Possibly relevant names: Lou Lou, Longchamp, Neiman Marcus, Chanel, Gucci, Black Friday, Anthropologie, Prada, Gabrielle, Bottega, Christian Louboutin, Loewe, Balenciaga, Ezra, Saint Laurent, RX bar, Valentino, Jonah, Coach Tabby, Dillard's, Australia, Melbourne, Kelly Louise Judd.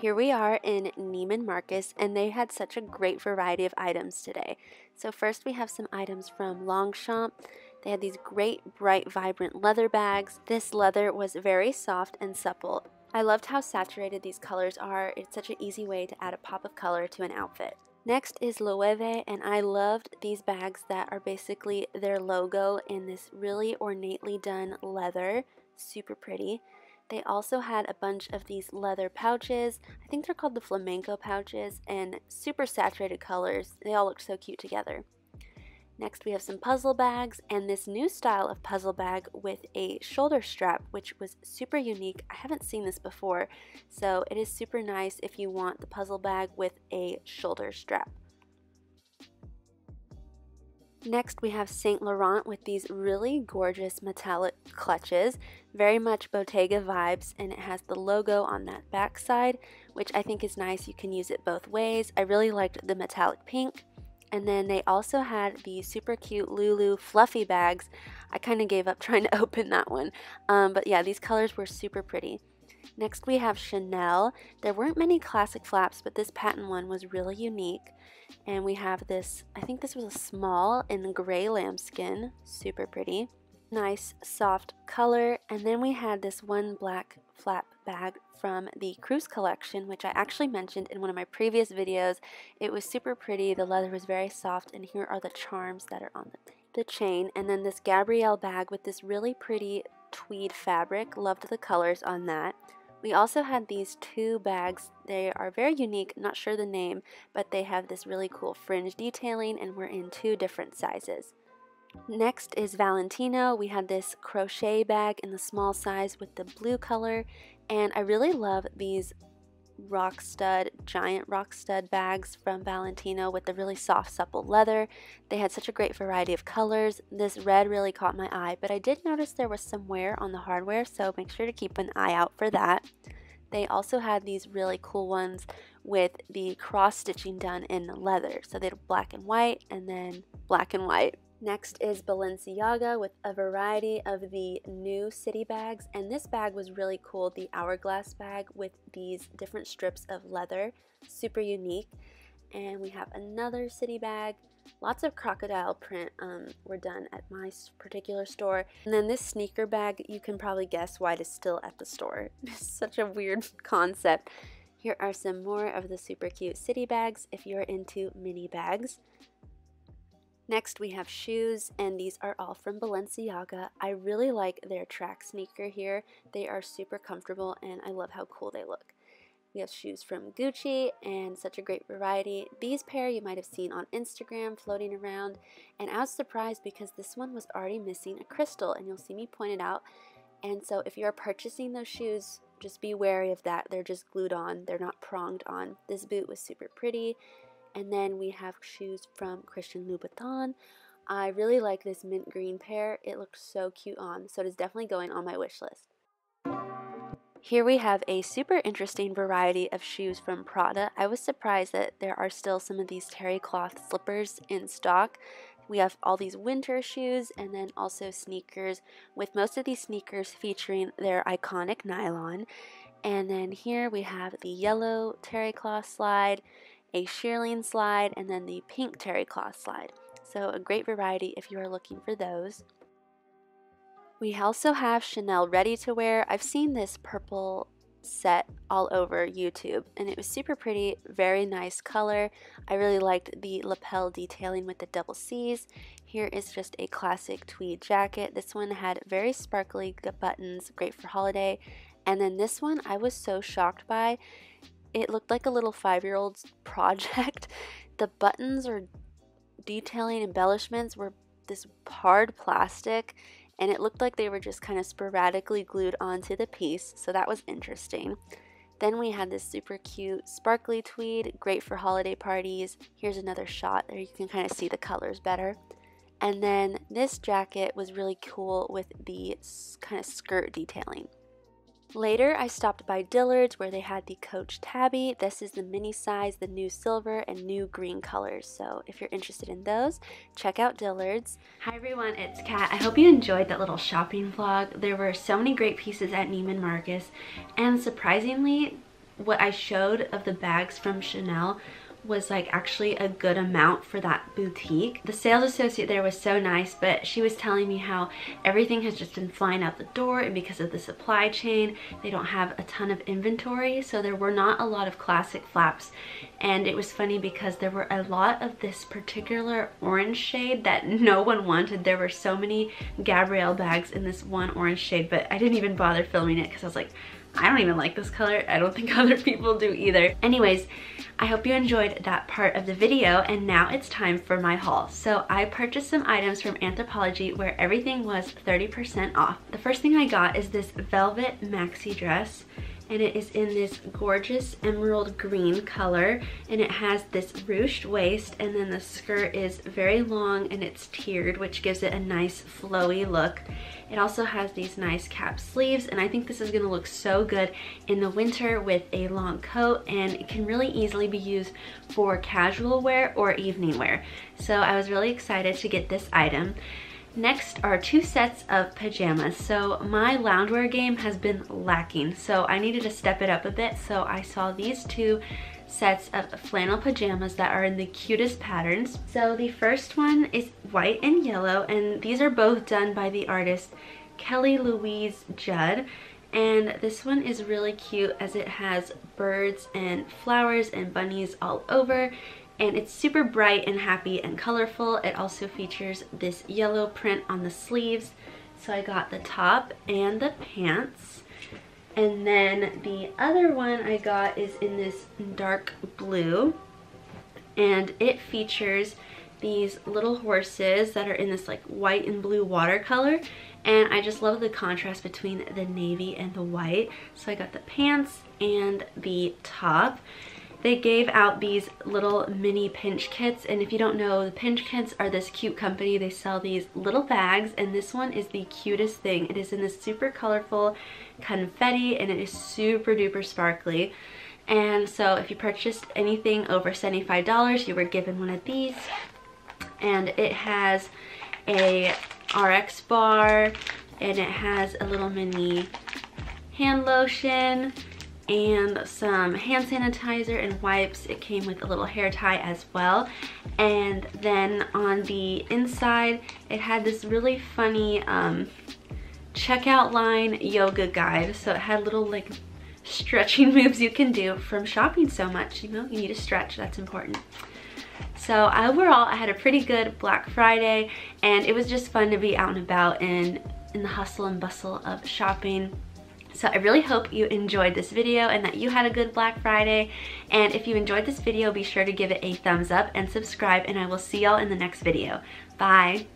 Here we are in Neiman Marcus, and they had such a great variety of items today. So first we have some items from Longchamp. They had these great, bright, vibrant leather bags. This leather was very soft and supple. I loved how saturated these colors are. It's such an easy way to add a pop of color to an outfit. Next is Loewe, and I loved these bags that are basically their logo in this really ornately done leather. Super pretty. They also had a bunch of these leather pouches. I think they're called the flamenco pouches, and super saturated colors. They all looked so cute together. Next we have some puzzle bags, and this new style of puzzle bag with a shoulder strap, which was super unique. I haven't seen this before, so it is super nice if you want the puzzle bag with a shoulder strap. Next we have Saint Laurent with these really gorgeous metallic clutches, very much Bottega vibes, and it has the logo on that back side, which I think is nice. You can use it both ways. I really liked the metallic pink. And then they also had the super cute Lulu fluffy bags. I kind of gave up trying to open that one. But yeah, these colors were super pretty. Next we have Chanel. There weren't many classic flaps, but this patent one was really unique. And we have this, I think this was a small in gray lambskin. Super pretty. Nice soft color. And then we had this one black flap bag from the Cruise collection, which I actually mentioned in one of my previous videos. It was super pretty. The leather was very soft, and here are the charms that are on the chain. And then this Gabrielle bag with this really pretty tweed fabric. Loved the colors on that. We also had these two bags. They are very unique, not sure the name, but they have this really cool fringe detailing, and we're in two different sizes. Next is Valentino. We had this crochet bag in the small size with the blue color, and I really love these rock stud, giant rock stud bags from Valentino with the really soft, supple leather. They had such a great variety of colors. This red really caught my eye, but I did notice there was some wear on the hardware, so make sure to keep an eye out for that. They also had these really cool ones with the cross stitching done in leather. So they had black and white, and then black and white. Next is Balenciaga with a variety of the new city bags, and this bag was really cool, the hourglass bag with these different strips of leather, super unique. And we have another city bag. Lots of crocodile print were done at my particular store. And then this sneaker bag, you can probably guess why it is still at the store. It's such a weird concept. Here are some more of the super cute city bags if you're into mini bags. Next we have shoes, and these are all from Balenciaga. I really like their track sneaker here. They are super comfortable, and I love how cool they look. We have shoes from Gucci, and such a great variety. These pair you might have seen on Instagram floating around, and I was surprised because this one was already missing a crystal, and you'll see me point it out. And so if you are purchasing those shoes, just be wary of that. They're just glued on, they're not pronged on. This boot was super pretty. And then we have shoes from Christian Louboutin. I really like this mint green pair. It looks so cute on, so it is definitely going on my wish list. Here we have a super interesting variety of shoes from Prada. I was surprised that there are still some of these terry cloth slippers in stock. We have all these winter shoes, and then also sneakers, with most of these sneakers featuring their iconic nylon. And then here we have the yellow terry cloth slide, a shearling slide, and then the pink terry cloth slide. So a great variety if you are looking for those. We also have Chanel ready to wear. I've seen this purple set all over YouTube, and it was super pretty, very nice color. I really liked the lapel detailing with the double C's. Here is just a classic tweed jacket. This one had very sparkly buttons, great for holiday. And then this one I was so shocked by. It looked like a little five-year-old's project. The buttons or detailing embellishments were this hard plastic, and it looked like they were just kind of sporadically glued onto the piece, so that was interesting. Then we had this super cute sparkly tweed, great for holiday parties. Here's another shot there, you can kind of see the colors better. And then this jacket was really cool with the kind of skirt detailing. Later, I stopped by Dillard's where they had the Coach Tabby. This is the mini size, the new silver and new green colors. So if you're interested in those, check out Dillard's. Hi everyone, it's Kat. I hope you enjoyed that little shopping vlog. There were so many great pieces at Neiman Marcus, and surprisingly, what I showed of the bags from Chanel was like actually a good amount for that boutique. The sales associate there was so nice, but she was telling me how everything has just been flying out the door, and because of the supply chain they don't have a ton of inventory, so there were not a lot of classic flaps. And it was funny because there were a lot of this particular orange shade that no one wanted. There were so many Gabrielle bags in this one orange shade, but I didn't even bother filming it because I was like, I don't even like this color. I don't think other people do either. Anyways, I hope you enjoyed that part of the video, and now it's time for my haul. So I purchased some items from Anthropologie where everything was 30% off. The first thing I got is this velvet maxi dress, and it is in this gorgeous emerald green color, and it has this ruched waist, and then the skirt is very long and it's tiered, which gives it a nice flowy look. It also has these nice cap sleeves, and I think this is gonna look so good in the winter with a long coat, and it can really easily be used for casual wear or evening wear. So I was really excited to get this item. Next are two sets of pajamas. So my loungewear game has been lacking, so I needed to step it up a bit. So I saw these two sets of flannel pajamas that are in the cutest patterns. So the first one is white and yellow, and these are both done by the artist Kelly Louise Judd. And this one is really cute as it has birds and flowers and bunnies all over. And it's super bright and happy and colorful. It also features this yellow print on the sleeves. So I got the top and the pants. And then the other one I got is in this dark blue, and it features these little horses that are in this like white and blue watercolor, and I just love the contrast between the navy and the white. So I got the pants and the top. They gave out these little mini pinch kits, and if you don't know, the pinch kits are this cute company. They sell these little bags, and this one is the cutest thing. It is in this super colorful confetti, and it is super duper sparkly. And so if you purchased anything over $75, you were given one of these. And it has a RX bar, and it has a little mini hand lotion and some hand sanitizer and wipes. It came with a little hair tie as well. And then on the inside, it had this really funny checkout line yoga guide. So it had little like stretching moves you can do from shopping so much. You know, you need to stretch, that's important. So overall, I had a pretty good Black Friday, and it was just fun to be out and about and in the hustle and bustle of shopping. So I really hope you enjoyed this video and that you had a good Black Friday. And if you enjoyed this video, be sure to give it a thumbs up and subscribe, and I will see y'all in the next video. Bye.